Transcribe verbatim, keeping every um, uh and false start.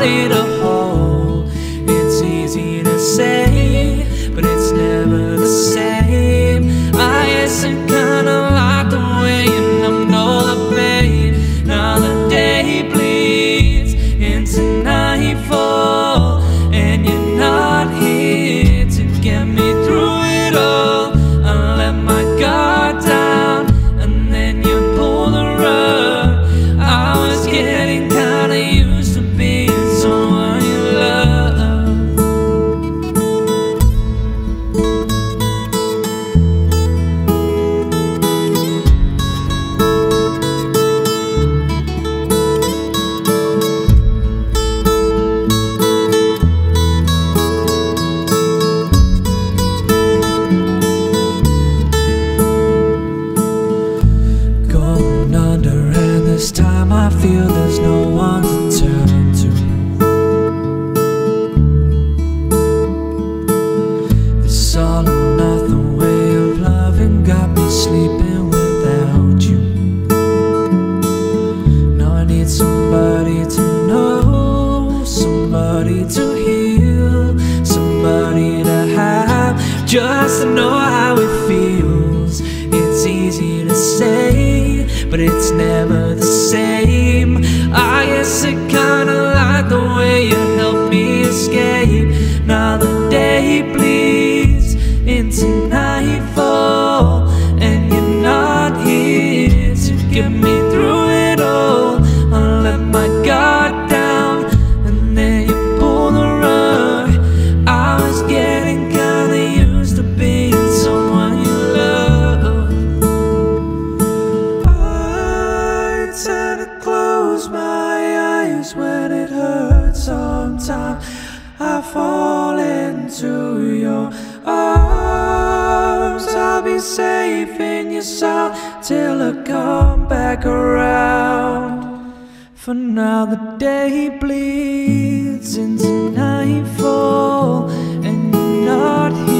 somebody to hold. It's easy to say, but it's never the same. I guess I kinda like the way you numbed all the pain. Now the day bleeds into nightfall, and you're not here to get me through it all. I let my guard down, and then you pulled the rug. I was getting kinda used to being someone you love. Going under, and this time I feel there's no one to turn to. This all or nothing way of loving got me sleeping without you. Now I need somebody to know, somebody to heal, somebody to have, just to know how it feels. It's easy to say, but it's never the same. I guess I kinda like the way you helped me escape. Now the day bleeds into nightfall, and you're not here to get me through it all. I let my guard down, and then you pulled the rug. I was getting kinda used to being someone you love. I tend to close my eyes when it hurts. Sometimes I fall into your arms. I'll be safe in your sound till I come back around. For now the day bleeds into nightfall, and you're not here.